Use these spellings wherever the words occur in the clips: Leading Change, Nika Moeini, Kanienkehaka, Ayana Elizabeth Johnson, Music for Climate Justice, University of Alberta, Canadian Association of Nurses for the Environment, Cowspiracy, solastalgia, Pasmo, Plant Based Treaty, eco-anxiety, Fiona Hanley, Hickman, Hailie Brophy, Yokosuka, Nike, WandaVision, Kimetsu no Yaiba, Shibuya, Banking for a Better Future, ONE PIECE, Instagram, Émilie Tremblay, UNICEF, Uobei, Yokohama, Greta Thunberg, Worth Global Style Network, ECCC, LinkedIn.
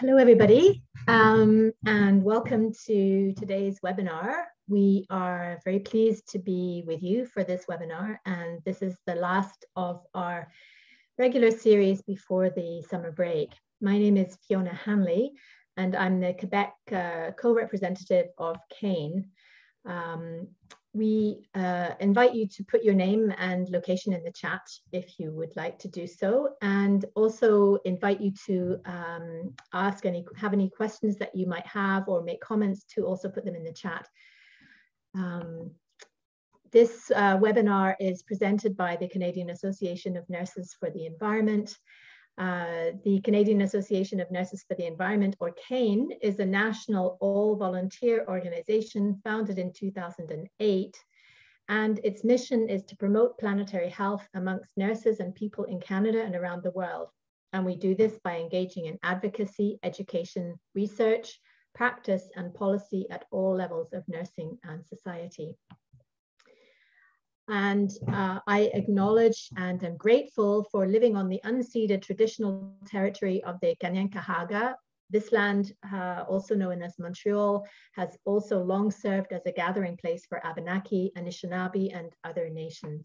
Hello, everybody, and welcome to today's webinar. We are very pleased to be with you for this webinar, and this is the last of our regular series before the summer break. My name is Fiona Hanley, and I'm the Quebec co-representative of CANE. We invite you to put your name and location in the chat if you would like to do so, and also invite you to have any questions that you might have or make comments to also put them in the chat. This webinar is presented by the Canadian Association of Nurses for the Environment. The Canadian Association of Nurses for the Environment, or CANE, is a national all-volunteer organization founded in 2008, and its mission is to promote planetary health amongst nurses and people in Canada and around the world. And we do this by engaging in advocacy, education, research, practice, and policy at all levels of nursing and society. And I acknowledge and am grateful for living on the unceded traditional territory of the Kanienkehaka. This land, also known as Montreal, has also long served as a gathering place for Abenaki, Anishinaabe, and other nations.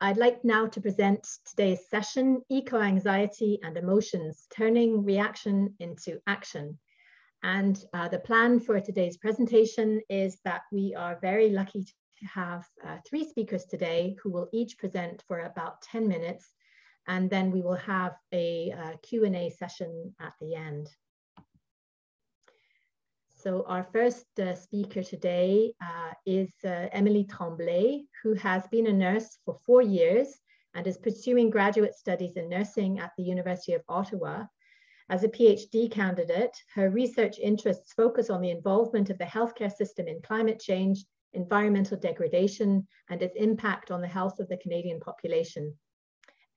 I'd like now to present today's session, Eco-Anxiety and Emotions, Turning Reaction into Action. And the plan for today's presentation is that we are very lucky to have three speakers today who will each present for about 10 minutes, and then we will have a Q&A session at the end. So our first speaker today is Émilie Tremblay, who has been a nurse for 4 years and is pursuing graduate studies in nursing at the University of Ottawa. As a PhD candidate, her research interests focus on the involvement of the healthcare system in climate change, environmental degradation, and its impact on the health of the Canadian population.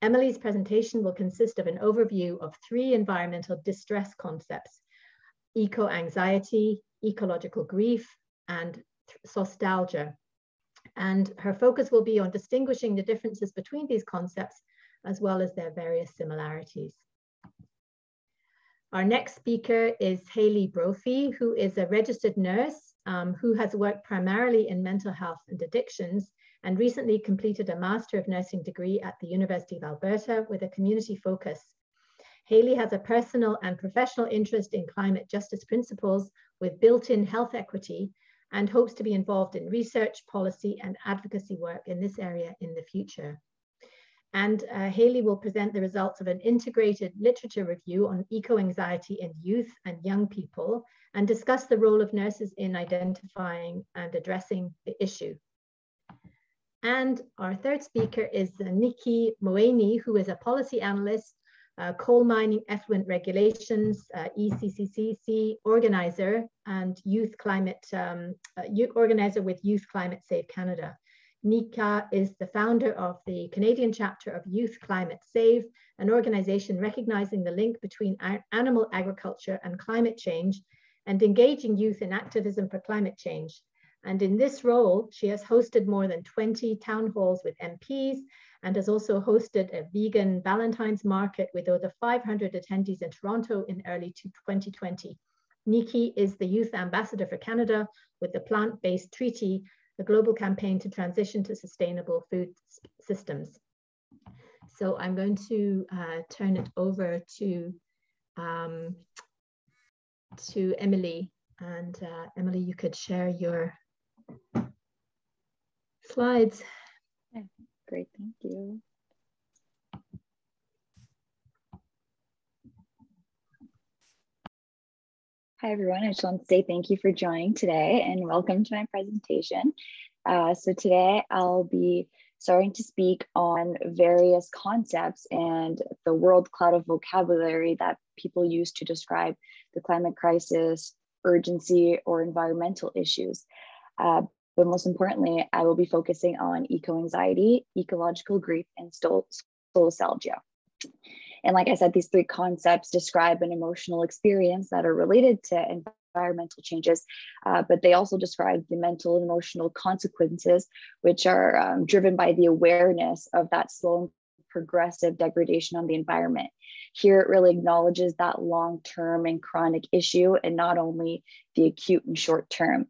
Émilie's presentation will consist of an overview of three environmental distress concepts: eco-anxiety, ecological grief, and solastalgia. And her focus will be on distinguishing the differences between these concepts, as well as their various similarities. Our next speaker is Hailie Brophy, who is a registered nurse who has worked primarily in mental health and addictions, and recently completed a Master of Nursing degree at the University of Alberta with a community focus. Hailie has a personal and professional interest in climate justice principles with built-in health equity, and hopes to be involved in research, policy, and advocacy work in this area in the future. And Hailie will present the results of an integrated literature review on eco-anxiety in youth and young people, and discuss the role of nurses in identifying and addressing the issue. And our third speaker is Nika Moeini, who is a policy analyst, coal mining effluent regulations, ECCC organizer, and organizer with Youth Climate Save Canada. Nika is the founder of the Canadian chapter of Youth Climate Save, an organization recognizing the link between animal agriculture and climate change, and engaging youth in activism for climate change. And in this role, she has hosted more than 20 town halls with MPs, and has also hosted a vegan Valentine's market with over 500 attendees in Toronto in early 2020. Nika is the Youth Ambassador for Canada with the Plant Based Treaty, the global campaign to transition to sustainable food systems. So I'm going to turn it over to Émilie, and Émilie, you could share your slides. Great, thank you. Hi, everyone. I just want to say thank you for joining today and welcome to my presentation. So today I'll be starting to speak on various concepts and the world cloud of vocabulary that people use to describe the climate crisis, urgency, or environmental issues. But most importantly, I will be focusing on eco-anxiety, ecological grief, and solastalgia. And like I said, these three concepts describe an emotional experience that are related to environmental changes, but they also describe the mental and emotional consequences, which are driven by the awareness of that slow and progressive degradation on the environment. Here it really acknowledges that long-term and chronic issue and not only the acute and short-term.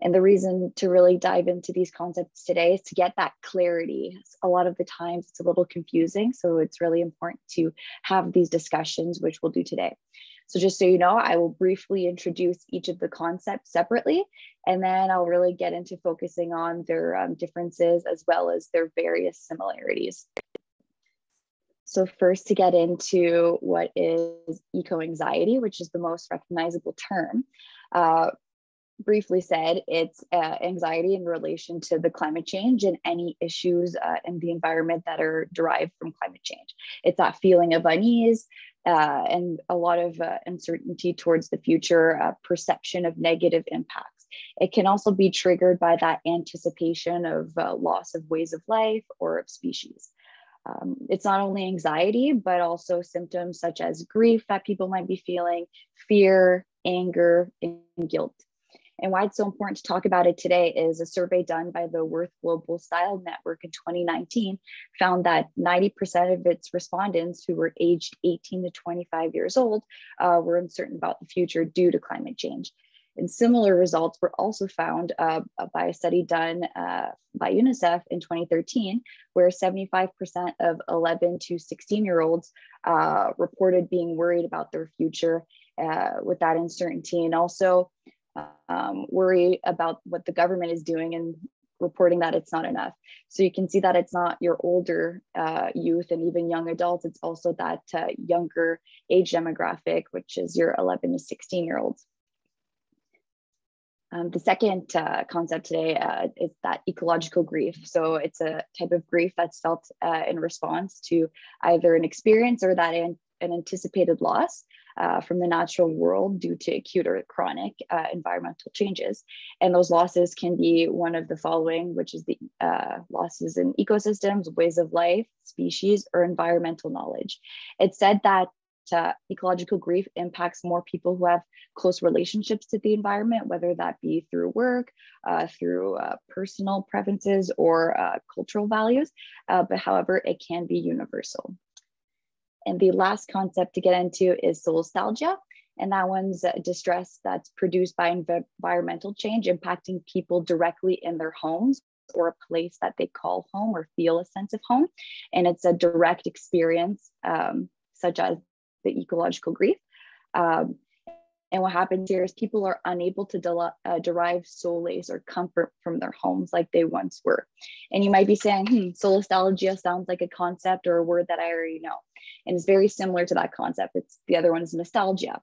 And the reason to really dive into these concepts today is to get that clarity. A lot of the times it's a little confusing, so it's really important to have these discussions, which we'll do today. So just so you know, I will briefly introduce each of the concepts separately, and then I'll really get into focusing on their differences as well as their various similarities. So first, to get into what is eco-anxiety, which is the most recognizable term. Briefly said, it's anxiety in relation to the climate change and any issues in the environment that are derived from climate change. It's that feeling of unease and a lot of uncertainty towards the future, perception of negative impacts. It can also be triggered by that anticipation of loss of ways of life or of species. It's not only anxiety, but also symptoms such as grief that people might be feeling, fear, anger, and guilt. And why it's so important to talk about it today is a survey done by the Worth Global Style Network in 2019 found that 90% of its respondents who were aged 18 to 25 years old were uncertain about the future due to climate change. And similar results were also found by a study done by UNICEF in 2013, where 75% of 11 to 16-year-olds reported being worried about their future with that uncertainty, and also worry about what the government is doing and reporting that it's not enough. So you can see that it's not your older youth and even young adults, it's also that younger age demographic, which is your 11 to 16-year-olds. The second concept today is that ecological grief. So it's a type of grief that's felt in response to either an experience or that an anticipated loss from the natural world due to acute or chronic environmental changes. And those losses can be one of the following, which is the losses in ecosystems, ways of life, species, or environmental knowledge. It's said that ecological grief impacts more people who have close relationships to the environment, whether that be through work, through personal preferences, or cultural values, but however, it can be universal. And the last concept to get into is solastalgia, and that one's distress that's produced by environmental change impacting people directly in their homes or a place that they call home or feel a sense of home. And it's a direct experience, such as the ecological grief. And what happens here is people are unable to derive solace or comfort from their homes like they once were. And you might be saying, solastalgia sounds like a concept or a word that I already know. And it's very similar to that concept. It's the other one is nostalgia.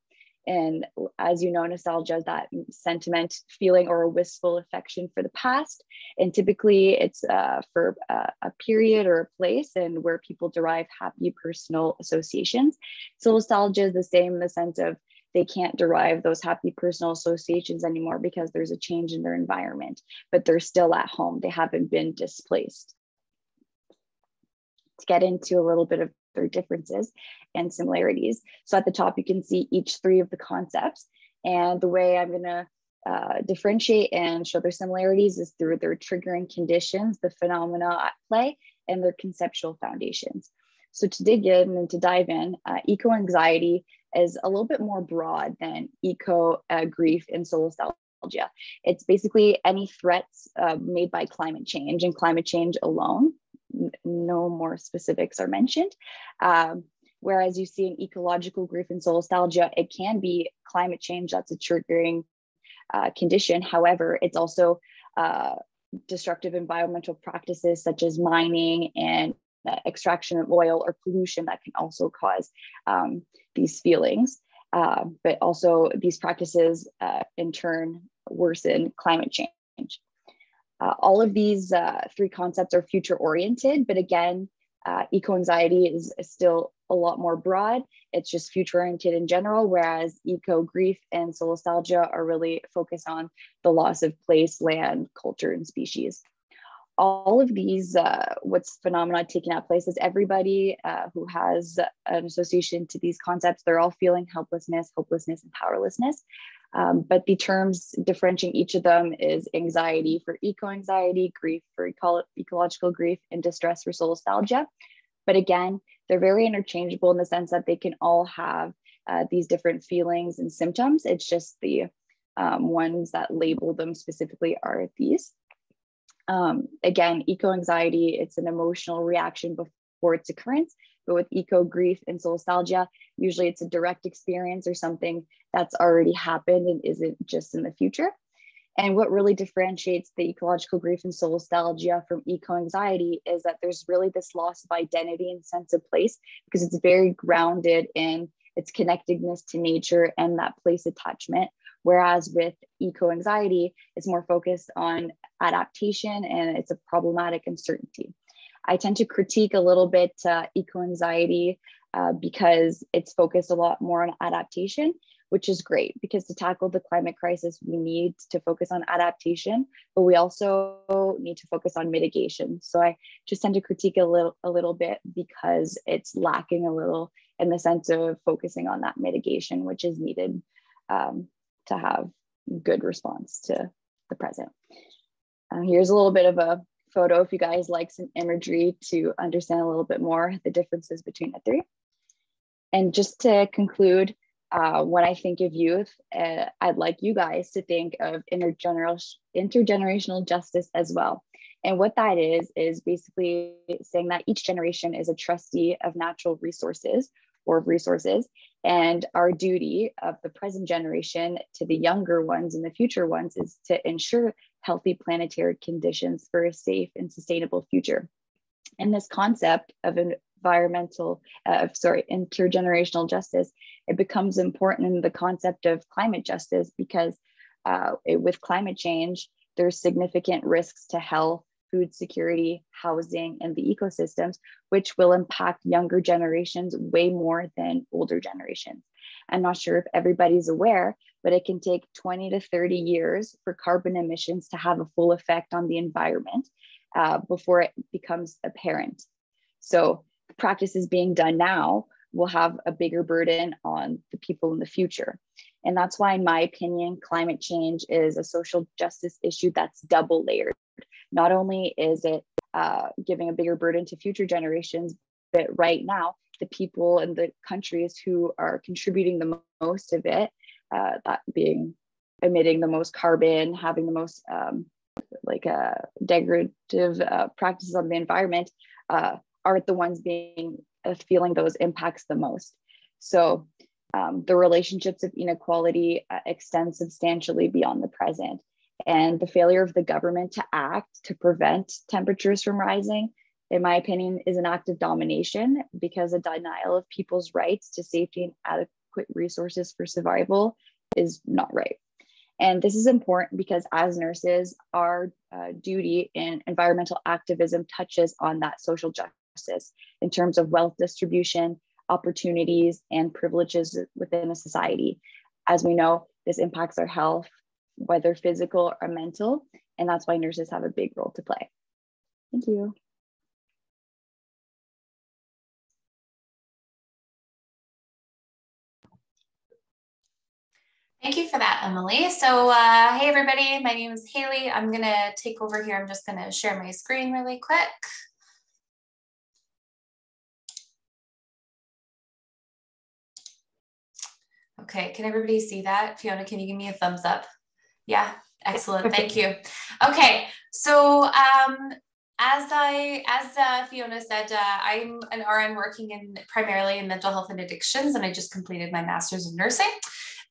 And as you know, nostalgia is that sentiment, feeling, or a wistful affection for the past. And typically it's for a period or a place and where people derive happy personal associations. So nostalgia is the same in the sense of they can't derive those happy personal associations anymore because there's a change in their environment, but they're still at home. They haven't been displaced. To get into a little bit of their differences and similarities. So at the top, you can see each three of the concepts, and the way I'm going to differentiate and show their similarities is through their triggering conditions, the phenomena at play, and their conceptual foundations. So to dig in and to dive in, eco-anxiety is a little bit more broad than eco-grief and solastalgia. It's basically any threats made by climate change and climate change alone. No more specifics are mentioned. Whereas you see an ecological grief and solastalgia, it can be climate change that's a triggering condition. However, it's also destructive environmental practices such as mining and extraction of oil or pollution that can also cause these feelings. But also these practices in turn worsen climate change. All of these three concepts are future-oriented, but again, eco-anxiety is still a lot more broad. It's just future-oriented in general, whereas eco-grief and solastalgia are really focused on the loss of place, land, culture, and species. All of these, what's phenomena taking at place is everybody who has an association to these concepts, they're all feeling helplessness, hopelessness, and powerlessness. But the terms differentiating each of them is anxiety for eco-anxiety, grief for ecological grief, and distress for solastalgia. But again, they're very interchangeable in the sense that they can all have these different feelings and symptoms. It's just the ones that label them specifically are these. Again, eco-anxiety, it's an emotional reaction before its occurrence, but with eco-grief and solastalgia, usually it's a direct experience or something that's already happened and isn't just in the future. And what really differentiates the ecological grief and solastalgia from eco-anxiety is that there's really this loss of identity and sense of place, because it's very grounded in its connectedness to nature and that place attachment. Whereas with eco-anxiety, it's more focused on adaptation and it's a problematic uncertainty. I tend to critique a little bit eco-anxiety because it's focused a lot more on adaptation, which is great, because to tackle the climate crisis, we need to focus on adaptation, but we also need to focus on mitigation. So I just tend to critique a little bit because it's lacking a little in the sense of focusing on that mitigation, which is needed to have good response to the present. Here's a little bit of a photo if you guys like some imagery to understand a little bit more the differences between the three. And just to conclude, when I think of youth, I'd like you guys to think of intergenerational justice as well. And what that is basically saying that each generation is a trustee of natural resources or resources, and our duty of the present generation to the younger ones and the future ones is to ensure healthy planetary conditions for a safe and sustainable future. And this concept of intergenerational justice, it becomes important in the concept of climate justice, because with climate change, there's significant risks to health, food security, housing, and the ecosystems, which will impact younger generations way more than older generations. I'm not sure if everybody's aware, but it can take 20 to 30 years for carbon emissions to have a full effect on the environment before it becomes apparent. So practices being done now will have a bigger burden on the people in the future. And that's why, in my opinion, climate change is a social justice issue that's double layered. Not only is it giving a bigger burden to future generations, but right now, the people and the countries who are contributing the most of it, that being emitting the most carbon, having the most degradative practices on the environment, are the ones being feeling those impacts the most. So the relationships of inequality extend substantially beyond the present. And the failure of the government to act to prevent temperatures from rising, in my opinion, is an act of domination, because a denial of people's rights to safety and adequate resources for survival is not right. And this is important because, as nurses, our duty in environmental activism touches on that social justice in terms of wealth distribution, opportunities, and privileges within a society. As we know, this impacts our health, whether physical or mental, and that's why nurses have a big role to play. Thank you. Thank you for that, Émilie. So hey everybody, my name is Hailie. I'm gonna take over here. I'm just gonna share my screen really quick. Okay, can everybody see that? Fiona, can you give me a thumbs up? Yeah, excellent, thank you. Okay, so as Fiona said, I'm an RN working primarily in mental health and addictions, and I just completed my master's in nursing.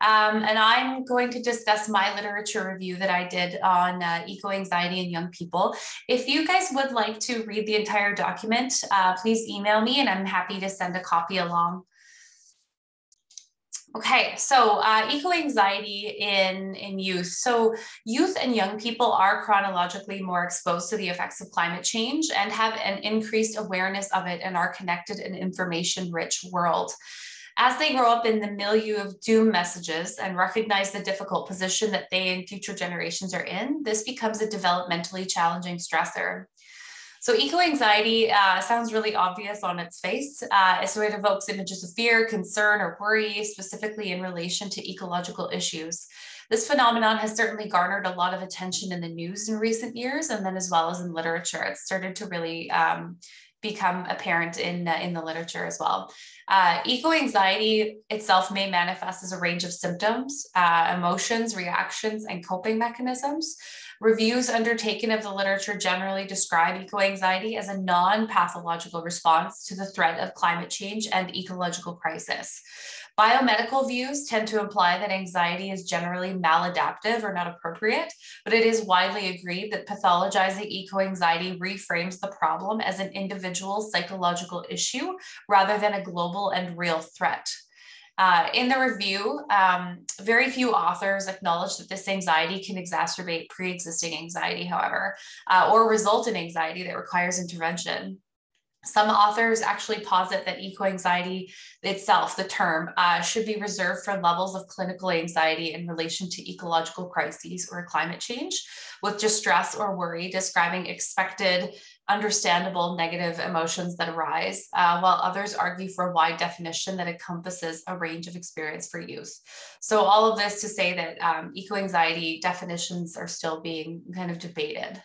And I'm going to discuss my literature review that I did on eco-anxiety in young people. If you guys would like to read the entire document, please email me and I'm happy to send a copy along. Okay, so eco-anxiety in youth. So youth and young people are chronologically more exposed to the effects of climate change and have an increased awareness of it in our connected and information-rich world. As they grow up in the milieu of doom messages and recognize the difficult position that they and future generations are in, this becomes a developmentally challenging stressor. So eco-anxiety sounds really obvious on its face. So it evokes images of fear, concern, or worry, specifically in relation to ecological issues. This phenomenon has certainly garnered a lot of attention in the news in recent years, and then as well as in literature. It's started to really become apparent in the literature as well. Eco-anxiety itself may manifest as a range of symptoms, emotions, reactions, and coping mechanisms. Reviews undertaken of the literature generally describe eco-anxiety as a non-pathological response to the threat of climate change and ecological crisis. Biomedical views tend to imply that anxiety is generally maladaptive or not appropriate, but it is widely agreed that pathologizing eco-anxiety reframes the problem as an individual psychological issue rather than a global and real threat. In the review, very few authors acknowledge that this anxiety can exacerbate pre-existing anxiety, however, or result in anxiety that requires intervention. Some authors actually posit that eco-anxiety itself, the term, should be reserved for levels of clinical anxiety in relation to ecological crises or climate change, with distress or worry describing expected, understandable negative emotions that arise, while others argue for a wide definition that encompasses a range of experience for youth. So all of this to say that eco-anxiety definitions are still being kind of debated.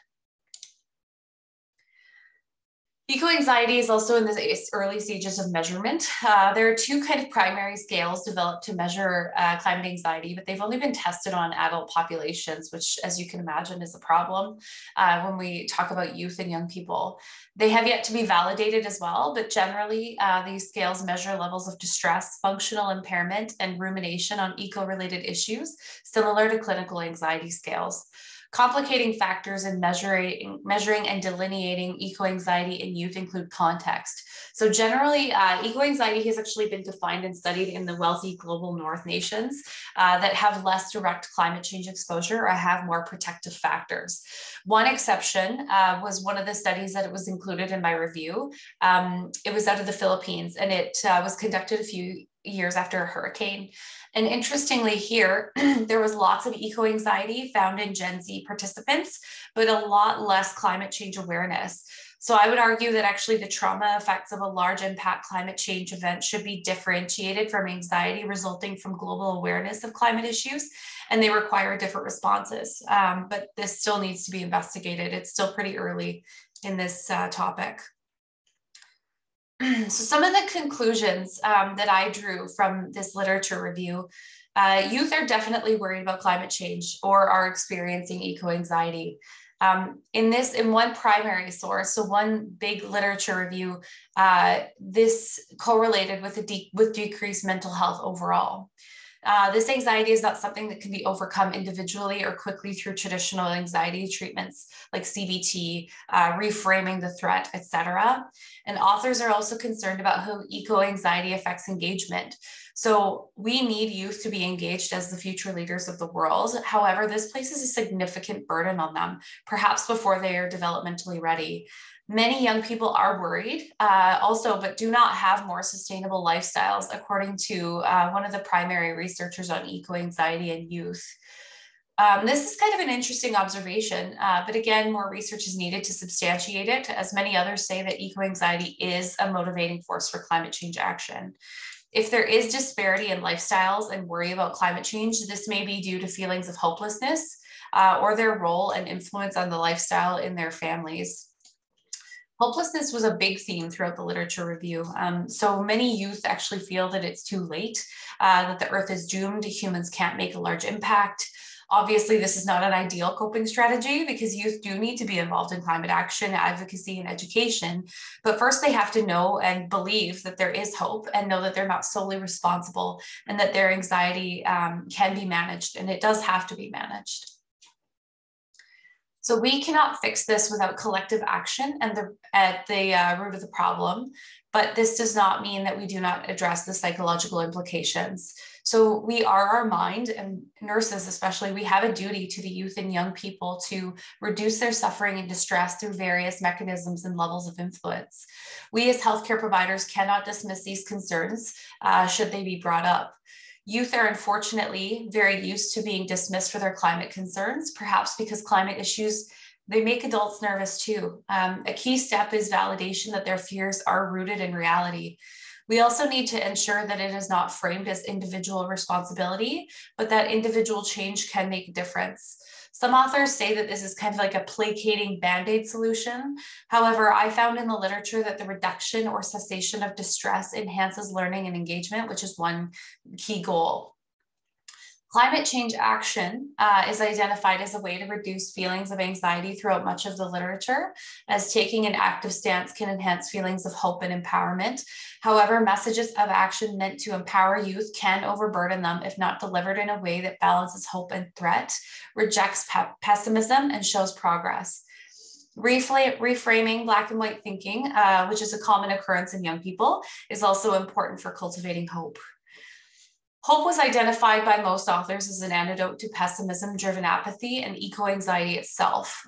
Eco-anxiety is also in the early stages of measurement. There are two kind of primary scales developed to measure climate anxiety, but they've only been tested on adult populations, which, as you can imagine, is a problem when we talk about youth and young people. They have yet to be validated as well, but generally these scales measure levels of distress, functional impairment, and rumination on eco-related issues, similar to clinical anxiety scales. Complicating factors in measuring and delineating eco-anxiety in youth include context. So generally, eco-anxiety has actually been defined and studied in the wealthy global north nations that have less direct climate change exposure or have more protective factors. One exception was one of the studies that was included in my review. It was out of the Philippines, and it was conducted a few years after a hurricane. And interestingly here, there was lots of eco-anxiety found in Gen Z participants, but a lot less climate change awareness. So I would argue that actually the trauma effects of a large impact climate change event should be differentiated from anxiety resulting from global awareness of climate issues, and they require different responses. But this still needs to be investigated. It's still pretty early in this topic. So some of the conclusions that I drew from this literature review, youth are definitely worried about climate change or are experiencing eco-anxiety. In one primary source, so one big literature review, this correlated with decreased mental health overall. This anxiety is not something that can be overcome individually or quickly through traditional anxiety treatments like CBT, reframing the threat, etc. And authors are also concerned about how eco-anxiety affects engagement. So we need youth to be engaged as the future leaders of the world. However, this places a significant burden on them, perhaps before they are developmentally ready. Many young people are worried also, but do not have more sustainable lifestyles, according to one of the primary researchers on eco-anxiety and youth. This is kind of an interesting observation, but again, more research is needed to substantiate it, as many others say that eco-anxiety is a motivating force for climate change action. If there is disparity in lifestyles and worry about climate change, this may be due to feelings of hopelessness or their role and influence on the lifestyle in their families. Hopelessness was a big theme throughout the literature review. So many youth actually feel that it's too late, that the earth is doomed, humans can't make a large impact. Obviously, this is not an ideal coping strategy because youth do need to be involved in climate action, advocacy, and education. But first, they have to know and believe that there is hope and know that they're not solely responsible and that their anxiety can be managed, and it does have to be managed. So we cannot fix this without collective action and at the root of the problem, but this does not mean that we do not address the psychological implications. So we are our mind, and nurses especially, we have a duty to the youth and young people to reduce their suffering and distress through various mechanisms and levels of influence. We as healthcare providers cannot dismiss these concerns should they be brought up. Youth are unfortunately very used to being dismissed for their climate concerns, perhaps because climate issues, they make adults nervous too. A key step is validation that their fears are rooted in reality. We also need to ensure that it is not framed as individual responsibility, but that individual change can make a difference. Some authors say that this is kind of like a placating band-aid solution. However, I found in the literature that the reduction or cessation of distress enhances learning and engagement, which is one key goal. Climate change action is identified as a way to reduce feelings of anxiety throughout much of the literature, as taking an active stance can enhance feelings of hope and empowerment. However, messages of action meant to empower youth can overburden them if not delivered in a way that balances hope and threat, rejects pessimism, and shows progress. Reframing black and white thinking, which is a common occurrence in young people, is also important for cultivating hope. Hope was identified by most authors as an antidote to pessimism-driven apathy and eco-anxiety itself.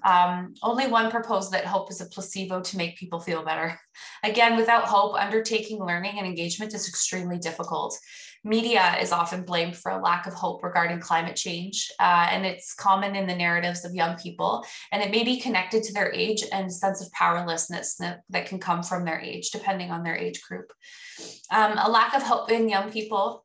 Only one proposed that hope is a placebo to make people feel better. Again, without hope, undertaking learning and engagement is extremely difficult. Media is often blamed for a lack of hope regarding climate change, and it's common in the narratives of young people, and it may be connected to their age and sense of powerlessness that can come from their age, depending on their age group. A lack of hope in young people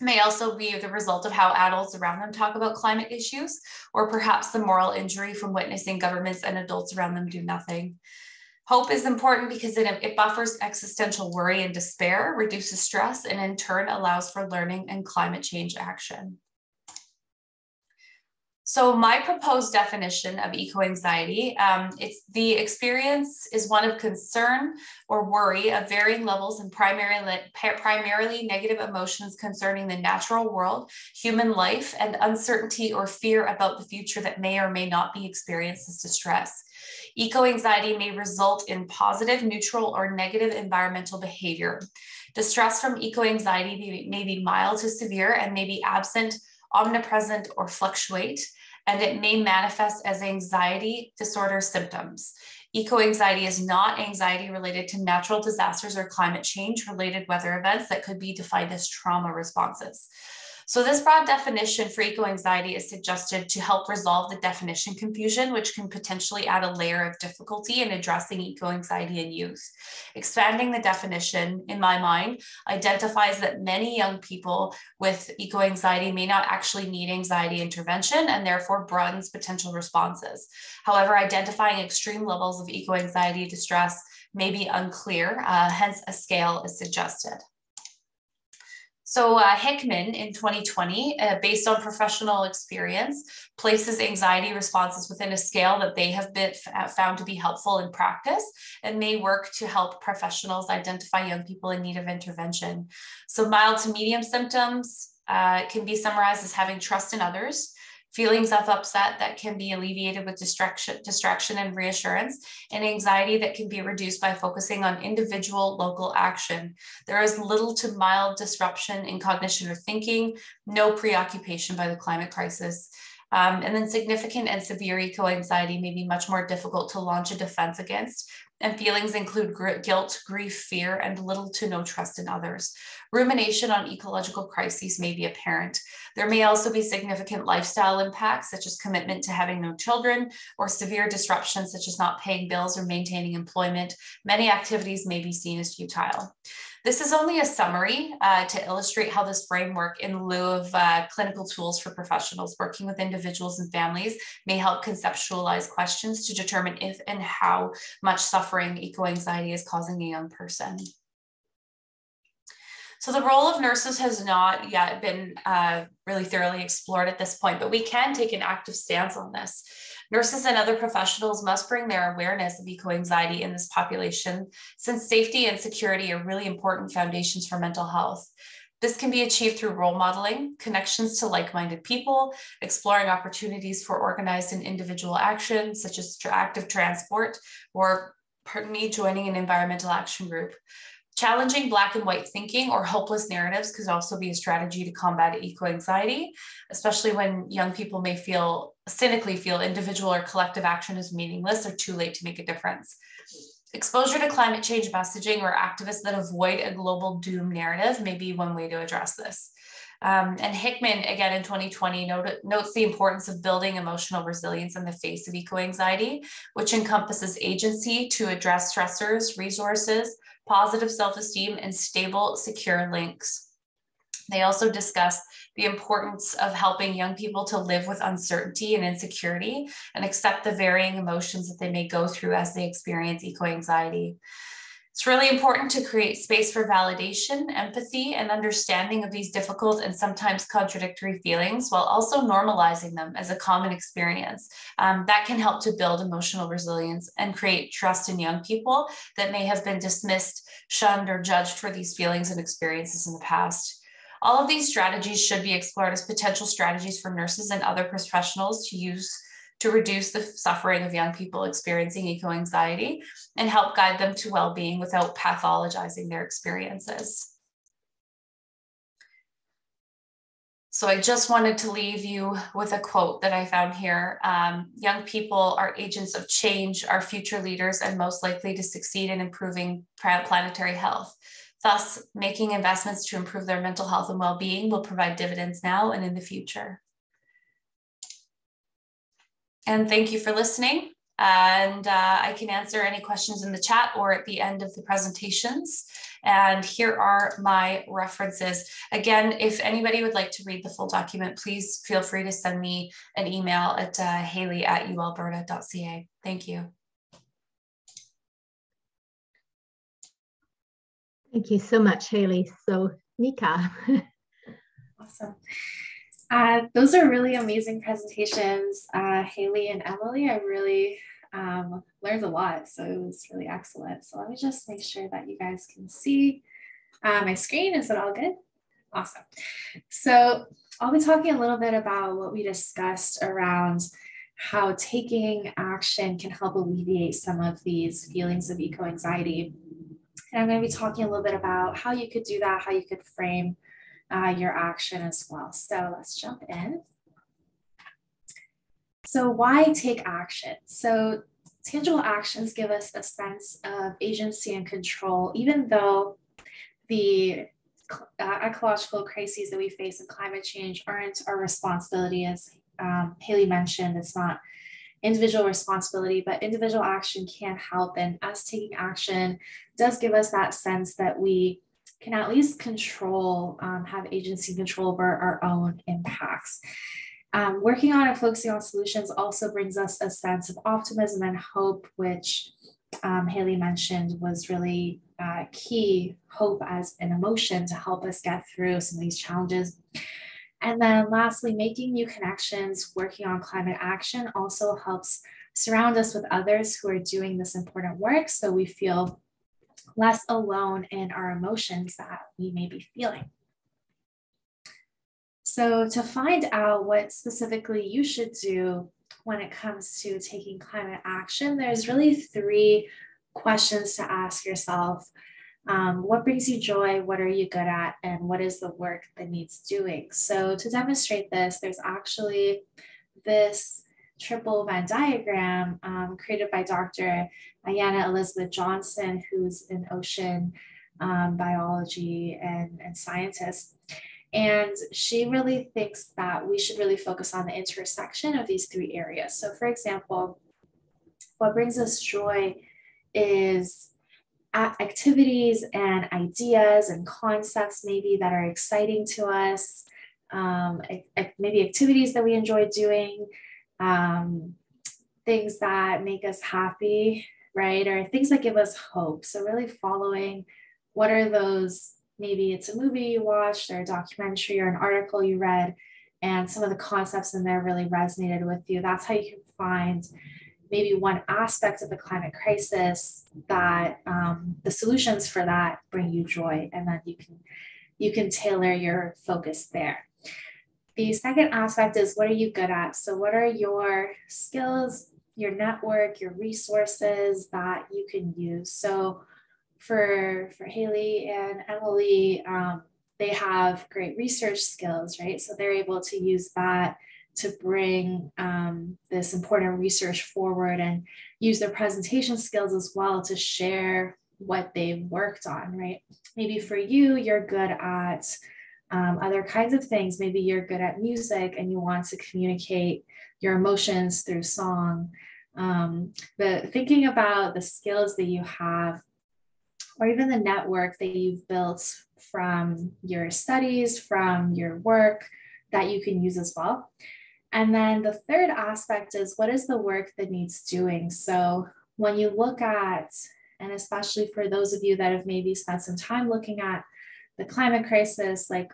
may also be the result of how adults around them talk about climate issues, or perhaps the moral injury from witnessing governments and adults around them do nothing. Hope is important because it buffers existential worry and despair, reduces stress, and in turn allows for learning and climate change action. So my proposed definition of eco-anxiety, it's the experience is one of concern or worry of varying levels and primarily negative emotions concerning the natural world, human life, and uncertainty or fear about the future that may or may not be experienced as distress. Eco-anxiety may result in positive, neutral, or negative environmental behavior. Distress from eco-anxiety may be mild to severe and may be absent, omnipresent, or fluctuate, and it may manifest as anxiety disorder symptoms. Eco-anxiety is not anxiety related to natural disasters or climate change related weather events that could be defined as trauma responses. So this broad definition for eco-anxiety is suggested to help resolve the definition confusion, which can potentially add a layer of difficulty in addressing eco-anxiety in youth. Expanding the definition, in my mind, identifies that many young people with eco-anxiety may not actually need anxiety intervention and therefore broadens potential responses. However, identifying extreme levels of eco-anxiety distress may be unclear, hence a scale is suggested. So Hickman in 2020, based on professional experience, places anxiety responses within a scale that they have been found to be helpful in practice and may work to help professionals identify young people in need of intervention. So mild to medium symptoms can be summarized as having trust in others, feelings of upset that can be alleviated with distraction and reassurance, and anxiety that can be reduced by focusing on individual local action. There is little to mild disruption in cognition or thinking, no preoccupation by the climate crisis. And then significant and severe eco-anxiety may be much more difficult to launch a defense against, and feelings include guilt, grief, fear, and little to no trust in others. Rumination on ecological crises may be apparent. There may also be significant lifestyle impacts, such as commitment to having no children, or severe disruptions, such as not paying bills or maintaining employment. Many activities may be seen as futile. This is only a summary to illustrate how this framework, in lieu of clinical tools for professionals working with individuals and families, may help conceptualize questions to determine if and how much suffering eco-anxiety is causing a young person. So the role of nurses has not yet been really thoroughly explored at this point, but we can take an active stance on this. Nurses and other professionals must bring their awareness of eco-anxiety in this population, since safety and security are really important foundations for mental health. This can be achieved through role modeling, connections to like-minded people, exploring opportunities for organized and individual action, such as active transport, or, pardon me, joining an environmental action group. Challenging black and white thinking or hopeless narratives could also be a strategy to combat eco-anxiety, especially when young people may cynically feel individual or collective action is meaningless or too late to make a difference. Exposure to climate change messaging or activists that avoid a global doom narrative may be one way to address this. And Hickman, again in 2020, notes the importance of building emotional resilience in the face of eco-anxiety, which encompasses agency to address stressors, resources, positive self-esteem, and stable, secure links. They also discussed the importance of helping young people to live with uncertainty and insecurity and accept the varying emotions that they may go through as they experience eco-anxiety. It's really important to create space for validation, empathy, and understanding of these difficult and sometimes contradictory feelings while also normalizing them as a common experience. That can help to build emotional resilience and create trust in young people that may have been dismissed, shunned, or judged for these feelings and experiences in the past. All of these strategies should be explored as potential strategies for nurses and other professionals to use to reduce the suffering of young people experiencing eco-anxiety and help guide them to well-being without pathologizing their experiences. So I just wanted to leave you with a quote that I found here. Young people are agents of change, are future leaders, and most likely to succeed in improving planetary health. Thus, making investments to improve their mental health and well-being will provide dividends now and in the future. And thank you for listening. And I can answer any questions in the chat or at the end of the presentations. And here are my references. Again, if anybody would like to read the full document, please feel free to send me an email at hailie@ualberta.ca. Thank you. Thank you so much, Hailie. So, Nika. Awesome. Those are really amazing presentations, Hailie and Émilie. I really learned a lot, so it was really excellent. So let me just make sure that you guys can see my screen. Is it all good? Awesome. So I'll be talking a little bit about what we discussed around how taking action can help alleviate some of these feelings of eco-anxiety. And I'm going to be talking a little bit about how you could do that, how you could frame your action as well. So let's jump in. So why take action? So tangible actions give us a sense of agency and control, even though the ecological crises that we face in climate change aren't our responsibility. As Hailie mentioned, it's not individual responsibility, but individual action can help. And us taking action does give us that sense that we can at least control, have agency and control over our own impacts. Working on and focusing on solutions also brings us a sense of optimism and hope, which Hailie mentioned was really key. Hope as an emotion to help us get through some of these challenges. And then lastly, making new connections, working on climate action also helps surround us with others who are doing this important work, so we feel less alone in our emotions that we may be feeling. So to find out what specifically you should do when it comes to taking climate action, there's really three questions to ask yourself. What brings you joy? What are you good at? And what is the work that needs doing? So to demonstrate this, there's actually this triple Venn diagram created by Dr. Ayana Elizabeth Johnson, who's an ocean biology and scientist. And she really thinks that we should really focus on the intersection of these three areas. So for example, what brings us joy is activities and ideas and concepts maybe that are exciting to us, maybe activities that we enjoy doing, things that make us happy, right? Or things that give us hope. So really following what are those, maybe it's a movie you watched or a documentary or an article you read, and some of the concepts in there really resonated with you. That's how you can find maybe one aspect of the climate crisis that the solutions for that bring you joy, and then you can tailor your focus there. The second aspect is, what are you good at? So what are your skills, your network, your resources that you can use? So for Hailie and Émilie, they have great research skills, right? So they're able to use that to bring this important research forward and use their presentation skills as well to share what they've worked on, right? Maybe for you, you're good at other kinds of things. Maybe you're good at music and you want to communicate your emotions through song. But thinking about the skills that you have or even the network that you've built from your studies, from your work that you can use as well. And then the third aspect is, what is the work that needs doing? So when you look at, and especially for those of you that have maybe spent some time looking at the climate crisis, like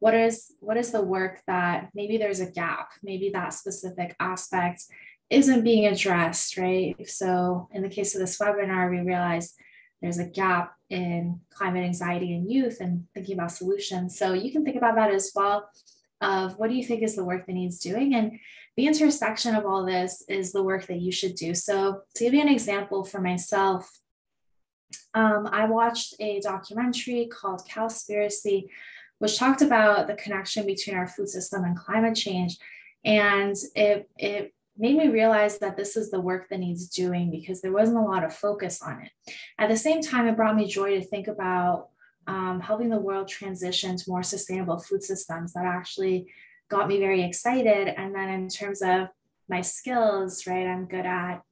what is the work that maybe there's a gap, maybe that specific aspect isn't being addressed, right? So in the case of this webinar, we realized there's a gap in climate anxiety in youth and thinking about solutions. So you can think about that as well, of what do you think is the work that needs doing? And the intersection of all this is the work that you should do. So to give you an example for myself, I watched a documentary called Cowspiracy, which talked about the connection between our food system and climate change. And it made me realize that this is the work that needs doing, because there wasn't a lot of focus on it. At the same time, it brought me joy to think about helping the world transition to more sustainable food systems. That actually got me very excited. And then in terms of my skills, right, I'm good at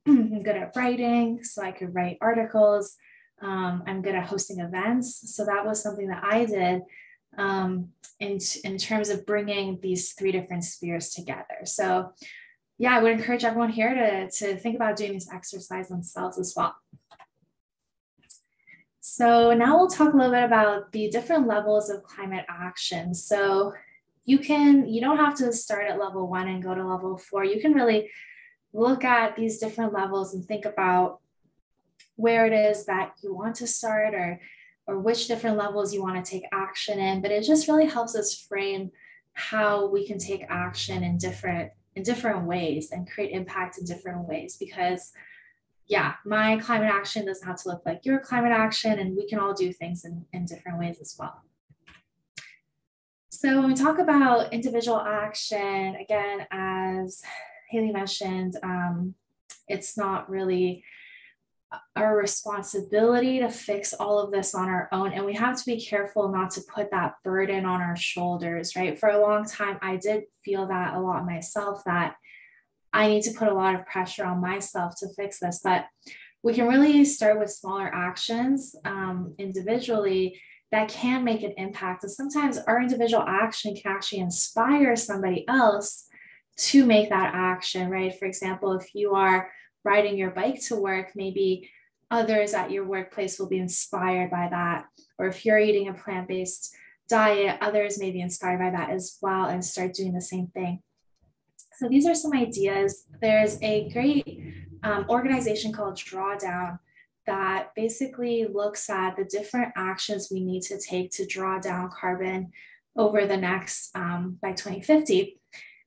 writing, so I could write articles. I'm good at hosting events. So that was something that I did in terms of bringing these three different spheres together. So yeah, I would encourage everyone here to think about doing this exercise themselves as well. So now we'll talk a little bit about the different levels of climate action. So you don't have to start at level one and go to level four. You can really look at these different levels and think about where it is that you want to start or which different levels you want to take action in. But it just really helps us frame how we can take action in different ways and create impact in different ways, because yeah, my climate action doesn't have to look like your climate action, and we can all do things in different ways as well. So when we talk about individual action, again, as Hailie mentioned, it's not really our responsibility to fix all of this on our own. And we have to be careful not to put that burden on our shoulders, right? For a long time, I did feel that a lot myself, that I need to put a lot of pressure on myself to fix this, but we can really start with smaller actions individually that can make an impact. And sometimes our individual action can actually inspire somebody else to make that action, right? For example, if you are riding your bike to work, maybe others at your workplace will be inspired by that. Or if you're eating a plant-based diet, others may be inspired by that as well and start doing the same thing. So these are some ideas. There's a great organization called Drawdown that basically looks at the different actions we need to take to draw down carbon over the next, by 2050.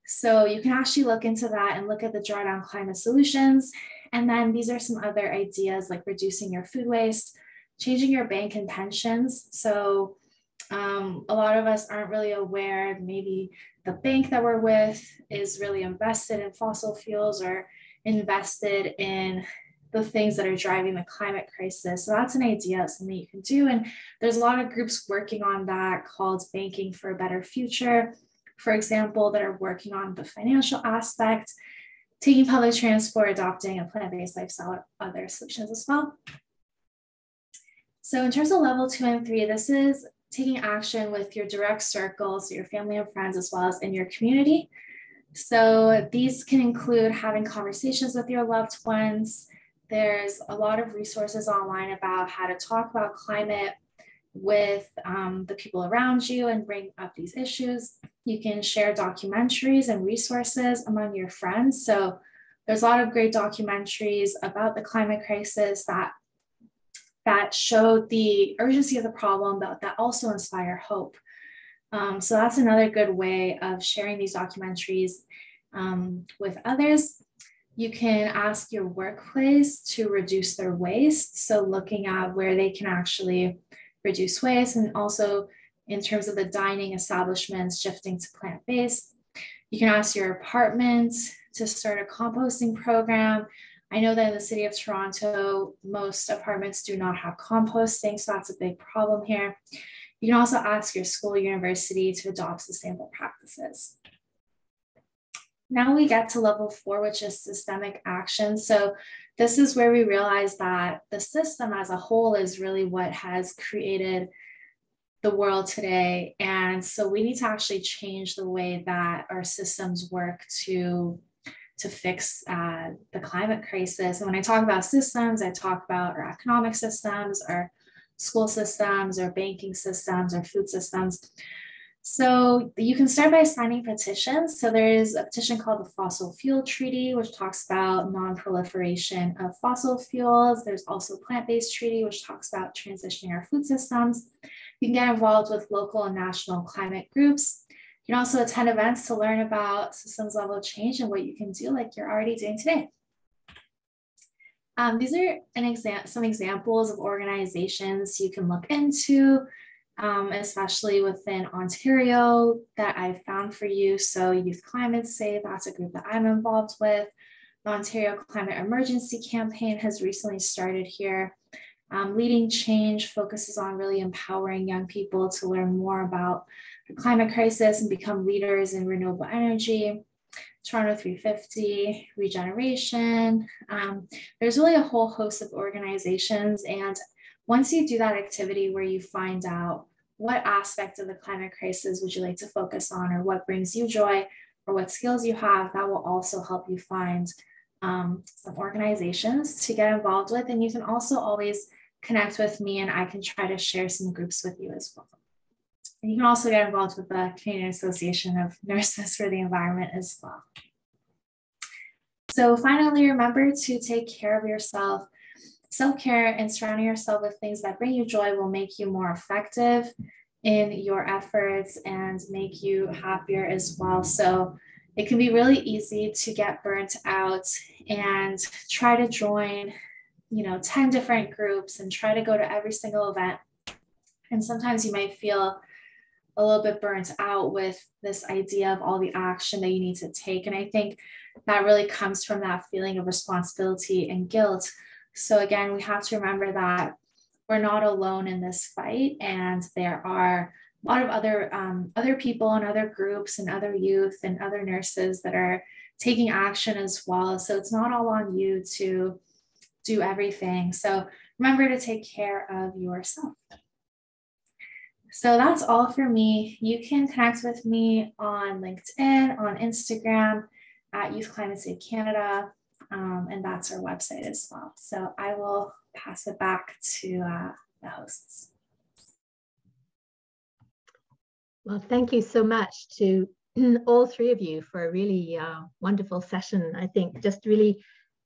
So you can actually look into that and look at the Drawdown climate solutions. And then these are some other ideas, like reducing your food waste, changing your bank and pensions. So a lot of us aren't really aware, maybe the bank that we're with is really invested in fossil fuels or invested in the things that are driving the climate crisis. So that's an idea, something you can do. And there's a lot of groups working on that, called Banking for a Better Future, for example, that are working on the financial aspect, taking public transport, adopting a plant-based lifestyle, or other solutions as well. So in terms of level 2 and 3, this is taking action with your direct circle, so your family and friends, as well as in your community. So these can include having conversations with your loved ones. There's a lot of resources online about how to talk about climate with the people around you and bring up these issues. You can share documentaries and resources among your friends. So there's a lot of great documentaries about the climate crisis that showed the urgency of the problem, but that also inspire hope. So that's another good way of sharing these documentaries with others. You can ask your workplace to reduce their waste. So looking at where they can actually reduce waste, and also in terms of the dining establishments, shifting to plant-based. You can ask your apartment to start a composting program. I know that in the city of Toronto, most apartments do not have composting, so that's a big problem here. You can also ask your school or university to adopt sustainable practices. Now we get to level four, which is systemic action. So this is where we realize that the system as a whole is really what has created the world today. And so we need to actually change the way that our systems work to fix the climate crisis. And when I talk about systems, I talk about our economic systems, our school systems, our banking systems, our food systems. So you can start by signing petitions. So there is a petition called the Fossil Fuel Treaty, which talks about non-proliferation of fossil fuels. There's also Plant Based Treaty, which talks about transitioning our food systems. You can get involved with local and national climate groups. You can also attend events to learn about systems level change and what you can do, like you're already doing today. These are some examples of organizations you can look into, especially within Ontario, that I've found for you. So Youth Climate Save, that's a group that I'm involved with. The Ontario Climate Emergency Campaign has recently started here. Leading Change focuses on really empowering young people to learn more about the climate crisis and become leaders in renewable energy. Toronto 350, Regeneration. There's really a whole host of organizations. And once you do that activity where you find out what aspect of the climate crisis would you like to focus on, or what brings you joy, or what skills you have, that will also help you find some organizations to get involved with. And you can also always connect with me and I can try to share some groups with you as well. And you can also get involved with the Canadian Association of Nurses for the Environment as well. So finally, remember to take care of yourself. Self-care and surrounding yourself with things that bring you joy will make you more effective in your efforts and make you happier as well. So it can be really easy to get burnt out and try to join, 10 different groups and try to go to every single event. And sometimes you might feel a little bit burnt out with this idea of all the action that you need to take. And I think that really comes from that feeling of responsibility and guilt. So again, we have to remember that we're not alone in this fight, and there are a lot of other people and other groups and other youth and other nurses that are taking action as well. So it's not all on you to do everything. So remember to take care of yourself. So that's all for me. You can connect with me on LinkedIn, on Instagram, at Youth Climate Save Canada, and that's our website as well. So I will pass it back to the hosts. Well, thank you so much to all three of you for a really wonderful session. I think just really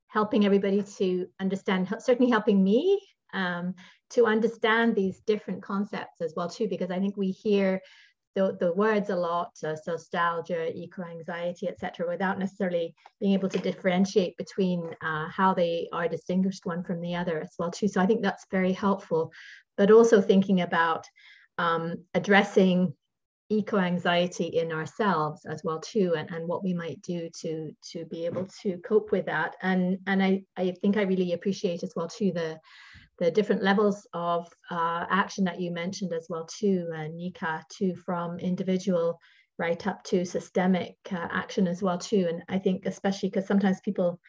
helping everybody to understand, certainly helping me to understand these different concepts as well too, because I think we hear the words a lot, solastalgia, eco-anxiety, etc., without necessarily being able to differentiate between how they are distinguished one from the other as well too. So I think that's very helpful, but also thinking about addressing eco-anxiety in ourselves as well too, and what we might do to be able to cope with that. And I think I really appreciate as well too the different levels of action that you mentioned as well too, Nika, too, from individual right up to systemic action as well too. And I think especially because sometimes people,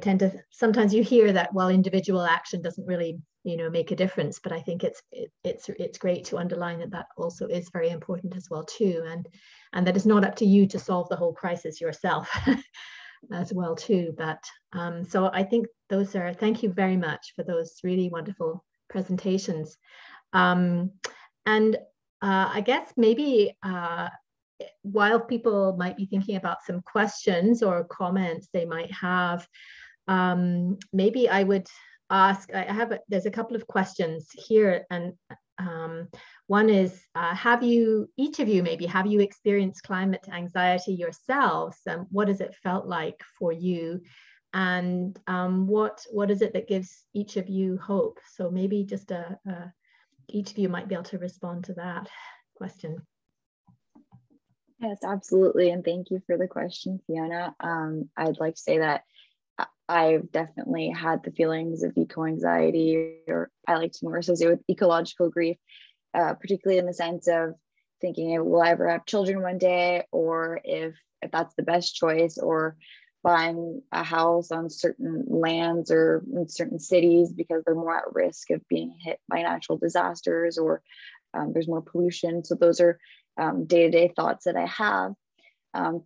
tend to, sometimes you hear that, well, individual action doesn't really make a difference, but I think it's great to underline that that also is very important as well too, and that it's not up to you to solve the whole crisis yourself as well too. But so I think those are, thank you very much for those really wonderful presentations, and I guess maybe while people might be thinking about some questions or comments they might have, maybe I would ask, there's a couple of questions here, and one is, have you experienced climate anxiety yourselves, and what has it felt like for you, and what is it that gives each of you hope? So maybe just each of you might be able to respond to that question. Yes, absolutely, and thank you for the question, Fiona. I'd like to say that I've definitely had the feelings of eco-anxiety, or I like to more associate with ecological grief, particularly in the sense of thinking, will I ever have children one day, or if that's the best choice, or buying a house on certain lands or in certain cities because they're more at risk of being hit by natural disasters, or there's more pollution. So those are day-to-day thoughts that I have.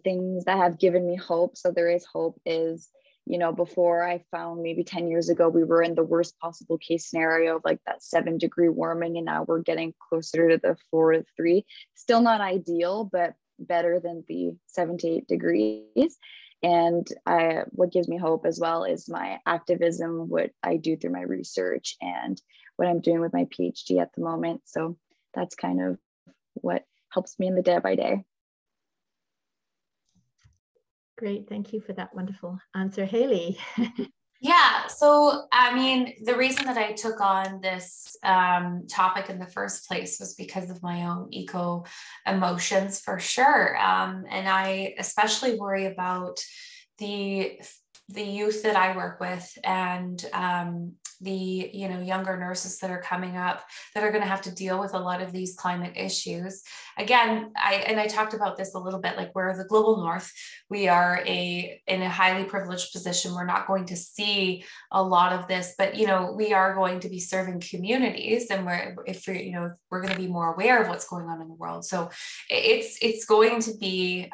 Things that have given me hope. So there is hope is, you know, before I found maybe 10 years ago, we were in the worst possible case scenario of like that 7-degree warming, and now we're getting closer to the 4 to 3. Still not ideal, but better than the 7 to 8 degrees. And what gives me hope as well is my activism, what I do through my research and what I'm doing with my PhD at the moment. So that's kind of what helps me in the day by day. Great, thank you for that wonderful answer, Hailie. Yeah, so I mean, the reason that I took on this topic in the first place was because of my own eco emotions, for sure. And I especially worry about the youth that I work with, and the younger nurses that are coming up that are going to have to deal with a lot of these climate issues. Again, I talked about this a little bit, like we're the global north. We are in a highly privileged position. We're not going to see a lot of this, but we are going to be serving communities, and we're going to be more aware of what's going on in the world. So it's going to be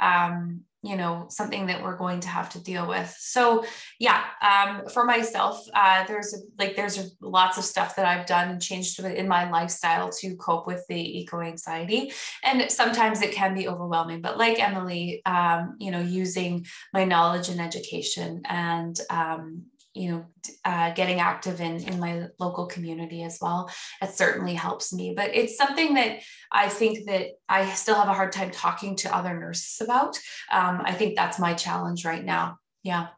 something that we're going to have to deal with. So yeah, for myself, there's lots of stuff that I've done and changed in my lifestyle to cope with the eco-anxiety. And sometimes it can be overwhelming, but like Émilie, using my knowledge and education and, getting active in my local community as well, it certainly helps me. But it's something that I think that I still have a hard time talking to other nurses about. I think that's my challenge right now. Yeah.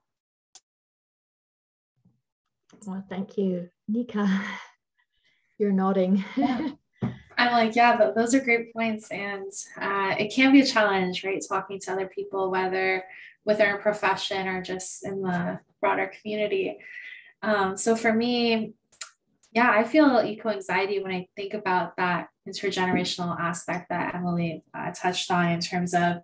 Well, thank you, Nika. You're nodding. Yeah. I'm like, yeah, but those are great points. And it can be a challenge, right? Talking to other people, whether within our profession or just in the broader community. So for me, yeah, I feel eco-anxiety when I think about that intergenerational aspect that Émilie touched on, in terms of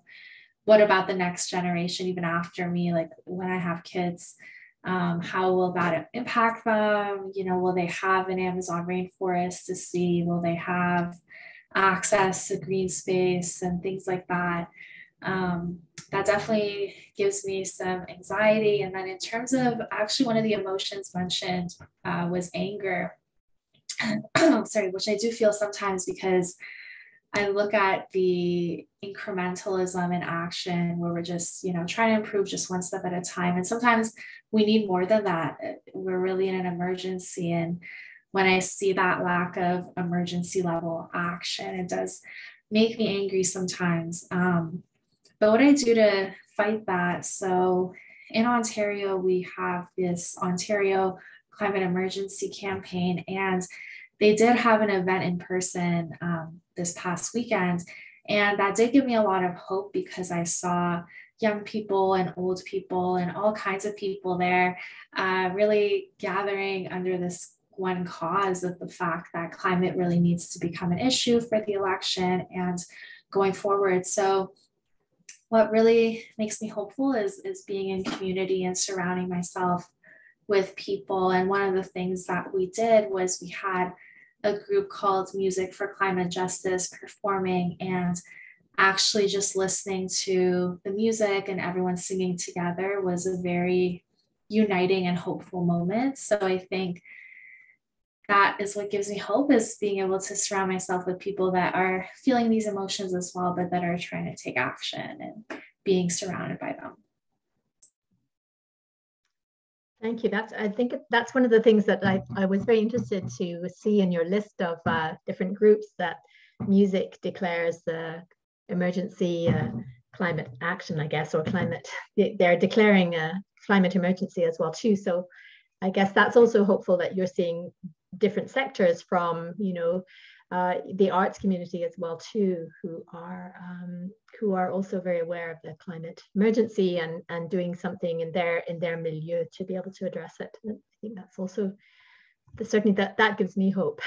what about the next generation, even after me, like when I have kids, how will that impact them? Will they have an Amazon rainforest to see? Will they have access to green space and things like that? That definitely gives me some anxiety. And then in terms of actually one of the emotions mentioned was anger, sorry, which I do feel sometimes because I look at the incrementalism in action where we're just, trying to improve just one step at a time. And sometimes we need more than that. We're really in an emergency. And when I see that lack of emergency level action, it does make me angry sometimes. But what I do to fight that, so in Ontario, we have this Ontario Climate Emergency Campaign, and they did have an event in person this past weekend. And that did give me a lot of hope, because I saw young people and old people and all kinds of people there really gathering under this one cause of the fact that climate really needs to become an issue for the election and going forward. So what really makes me hopeful is being in community and surrounding myself with people. And one of the things that we did was we had a group called Music for Climate Justice performing, and actually just listening to the music and everyone singing together was a very uniting and hopeful moment. So I think that is what gives me hope, is being able to surround myself with people that are feeling these emotions as well, but that are trying to take action and being surrounded by them. Thank you. That's, I think that's one of the things that I was very interested to see in your list of different groups that music declares emergency climate action, I guess, or climate. They're declaring a climate emergency as well too. So I guess that's also hopeful that you're seeing different sectors from, the arts community as well too, who are also very aware of the climate emergency and doing something in their milieu to be able to address it. And I think that's also certainly that gives me hope.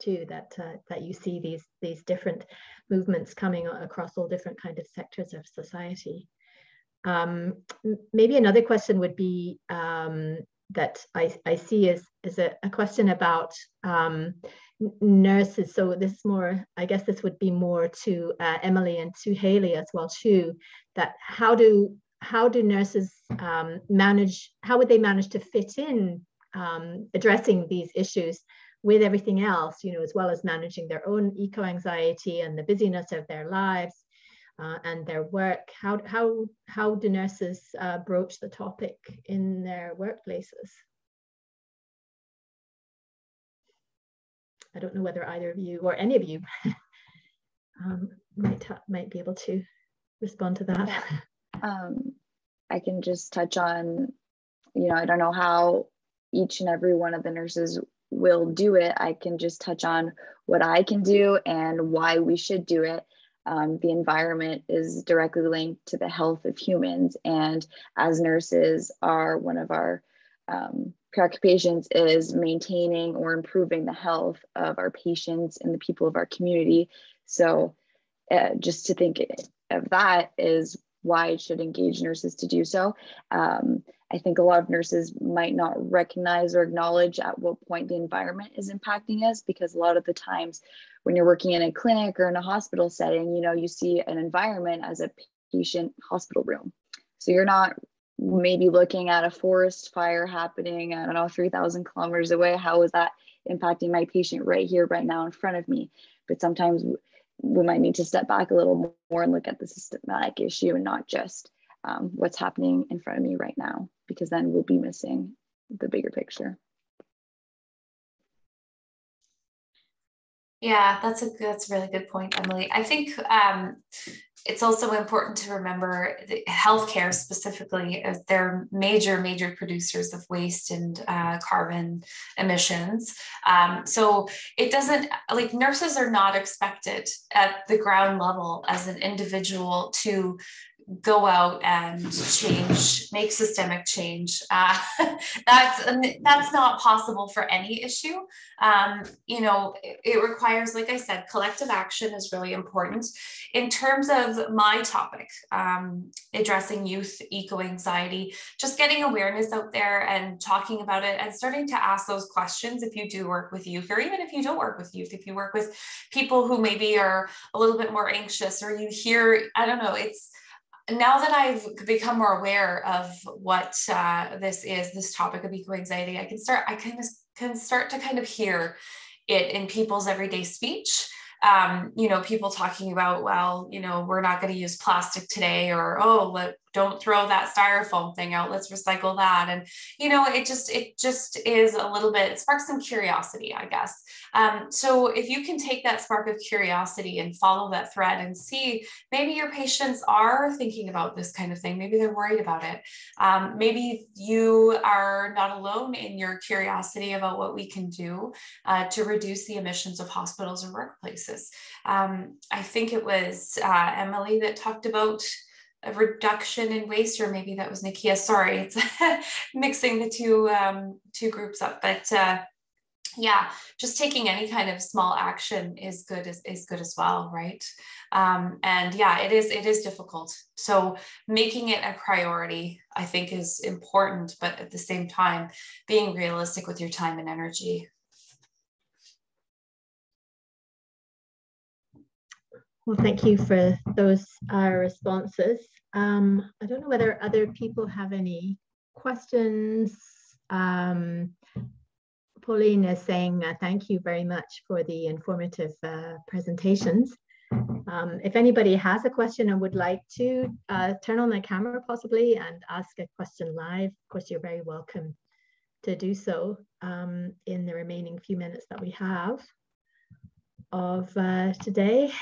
too, that that you see these different movements coming across all different kind of sectors of society. Maybe another question would be that I see is a question about nurses. So this is more, I guess this would be more to Émilie and to Hailie as well too, that how do nurses manage, how would they manage to fit in addressing these issues with everything else, you know, as well as managing their own eco-anxiety and the busyness of their lives and their work? How do nurses broach the topic in their workplaces? I don't know whether either of you or any of you might be able to respond to that. I can just touch on, you know, I don't know how each and every one of the nurses will do it. I can just touch on what I can do and why we should do it. The environment is directly linked to the health of humans. And as nurses, are one of our preoccupations is maintaining or improving the health of our patients and the people of our community. So just to think of that is why it should engage nurses to do so. I think a lot of nurses might not recognize or acknowledge at what point the environment is impacting us, because a lot of the times when you're working in a clinic or in a hospital setting, you know, you see an environment as a patient hospital room. So you're not maybe looking at a forest fire happening, I don't know, 3,000 kilometers away. How is that impacting my patient right here, right now in front of me? But sometimes we might need to step back a little more and look at the systematic issue and not just what's happening in front of me right now, because then we'll be missing the bigger picture. Yeah, that's a really good point, Émilie. I think it's also important to remember that healthcare specifically, as they're major producers of waste and carbon emissions. So it doesn't, like, nurses are not expected at the ground level as an individual to go out and change, make systemic change. That's not possible for any issue. You know, it requires, like I said, collective action is really important. In terms of my topic, addressing youth eco-anxiety, just getting awareness out there and talking about it and starting to ask those questions if you do work with youth, or even if you don't work with youth, if you work with people who maybe are a little bit more anxious, or you hear, I don't know, it's, now that I've become more aware of what this is, this topic of eco-anxiety, I can start to kind of hear it in people's everyday speech. You know, people talking about, well, you know, we're not going to use plastic today, or, oh, don't throw that styrofoam thing out, let's recycle that. And, you know, it just is a little bit, it sparks some curiosity, I guess. So if you can take that spark of curiosity and follow that thread and see, maybe your patients are thinking about this kind of thing, maybe they're worried about it. Maybe you are not alone in your curiosity about what we can do to reduce the emissions of hospitals and workplaces. I think it was Émilie that talked about a reduction in waste, or maybe that was Nikia. Sorry, it's mixing the two groups up. But yeah, just taking any kind of small action is good as well, right? And yeah, it is difficult. So making it a priority, I think, is important, but at the same time, being realistic with your time and energy. Well, thank you for those responses. I don't know whether other people have any questions. Pauline is saying thank you very much for the informative presentations. If anybody has a question and would like to turn on their camera possibly and ask a question live, of course, you're very welcome to do so in the remaining few minutes that we have of today.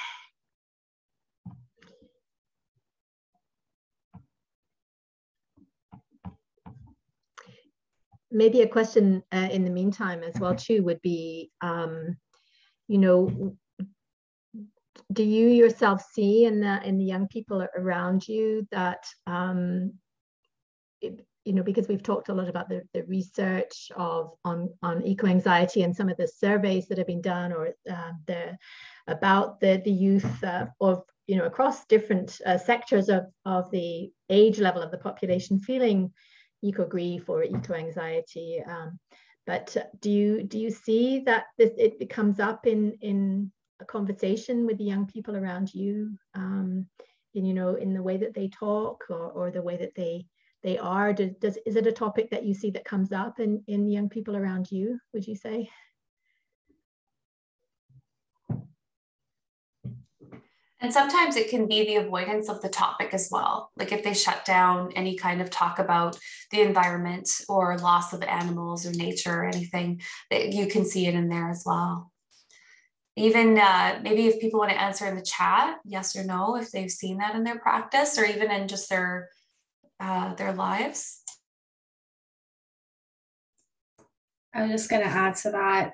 Maybe a question in the meantime as well too would be, you know, do you yourself see in the young people around you that you know, because we've talked a lot about the research on eco-anxiety and some of the surveys that have been done, or about the youth of, you know, across different sectors of the age level of the population feeling eco-grief or eco-anxiety. But do you see that it comes up in a conversation with the young people around you, and, you know, in the way that they talk, or the way that they are? Is it a topic that you see that comes up in young people around you, would you say? And sometimes it can be the avoidance of the topic as well. Like if they shut down any kind of talk about the environment or loss of animals or nature or anything, that you can see it in there as well. Even maybe if people want to answer in the chat, yes or no, if they've seen that in their practice or even in just their lives. I was just going to add to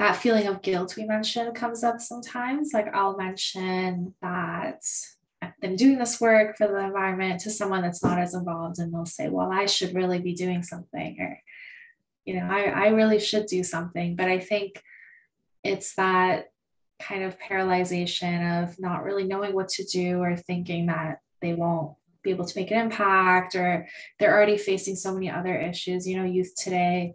that feeling of guilt we mentioned comes up sometimes. Like I'll mention that I've been doing this work for the environment to someone that's not as involved, and they'll say, well, I should really be doing something, or, you know, I really should do something. But I think it's that kind of paralyzation of not really knowing what to do, or thinking that they won't be able to make an impact, or they're already facing so many other issues. You know, youth today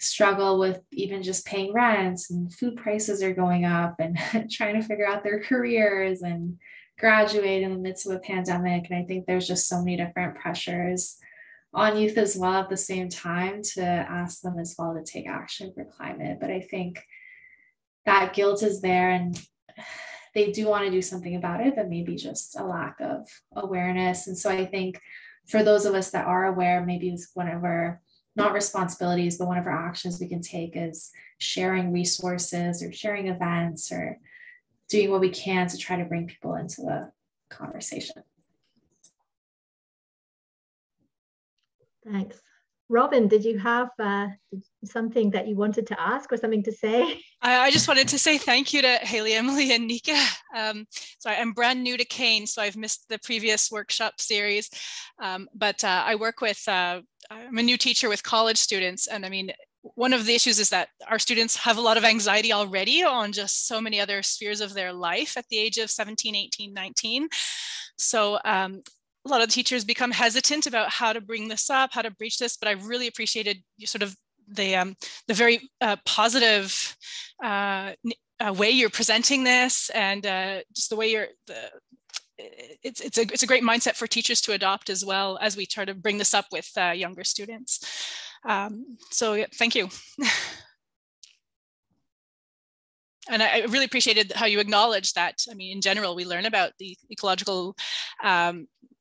struggle with even just paying rent, and food prices are going up, and trying to figure out their careers and graduate in the midst of a pandemic. And I think there's just so many different pressures on youth as well at the same time, to ask them as well to take action for climate. But I think that guilt is there, and they do want to do something about it, but maybe just a lack of awareness. And so I think for those of us that are aware, maybe it's one of our, not responsibilities, but one of our actions we can take is sharing resources or sharing events or doing what we can to try to bring people into the conversation. Thanks. Robin, did you have something that you wanted to ask or something to say? I just wanted to say thank you to Hailie, Émilie, and Nika. So I'm brand new to Cane, so I've missed the previous workshop series, but I work with, I'm a new teacher with college students, and I mean, one of the issues is that our students have a lot of anxiety already on just so many other spheres of their life at the age of 17, 18, 19. So a lot of teachers become hesitant about how to bring this up, how to breach this, but I really appreciated sort of the very positive way you're presenting this, and just the way you're, it's a great mindset for teachers to adopt as well as we try to bring this up with younger students. So yeah, thank you. And I really appreciated how you acknowledged that. I mean, in general, we learn about the ecological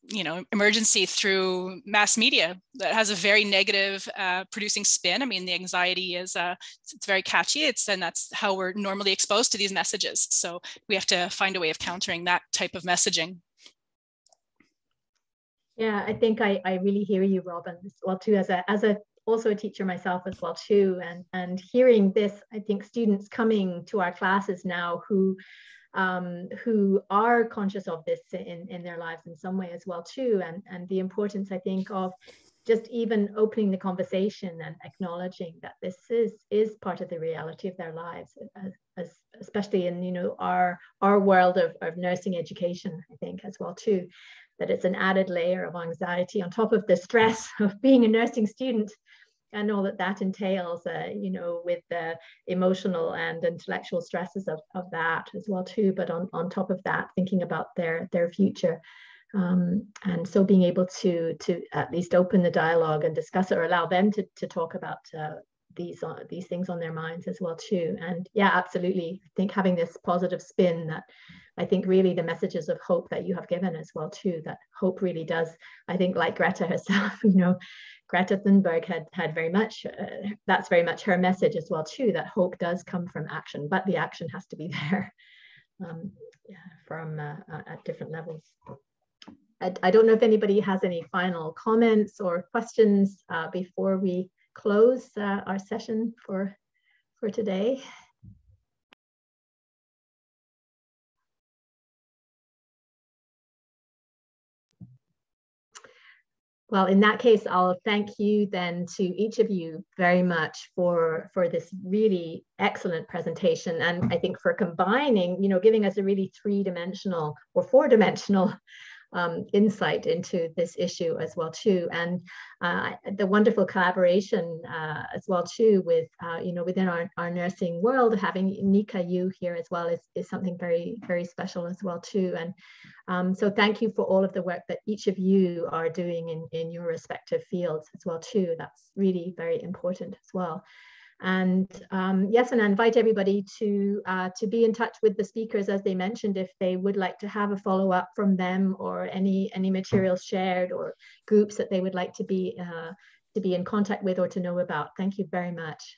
you know, emergency through mass media that has a very negative producing spin. I mean, the anxiety is, it's very catchy, and that's how we're normally exposed to these messages. So we have to find a way of countering that type of messaging. Yeah, I think I really hear you, Robin, as well too, also a teacher myself as well too. And hearing this, I think students coming to our classes now who are conscious of this in their lives in some way as well too, and the importance, I think, of just even opening the conversation and acknowledging that this is part of the reality of their lives, especially in, you know, our world of nursing education, I think, as well too, that it's an added layer of anxiety on top of the stress of being a nursing student and all that entails, you know, with the emotional and intellectual stresses of that as well too. But on top of that, thinking about their future, and so being able to at least open the dialogue and discuss it, or allow them to talk about these things on their minds as well too. And yeah, absolutely. I think having this positive spin, that I think really the messages of hope that you have given as well too, that hope really does, I think, like Greta herself, you know, Greta Thunberg had very much, that's very much her message as well too, that hope does come from action, but the action has to be there from at different levels. I don't know if anybody has any final comments or questions before we close our session for today. Well, in that case, I'll thank you then to each of you very much for this really excellent presentation. And I think for combining, you know, giving us a really three-dimensional or four-dimensional insight into this issue as well too, and the wonderful collaboration as well too with you know, within our nursing world, having Nika, you here as well is something very, very special as well too. And so thank you for all of the work that each of you are doing in your respective fields as well too. That's really very important as well. And yes, and I invite everybody to be in touch with the speakers, as they mentioned, if they would like to have a follow-up from them, or any materials shared, or groups that they would like to be in contact with or to know about. Thank you very much.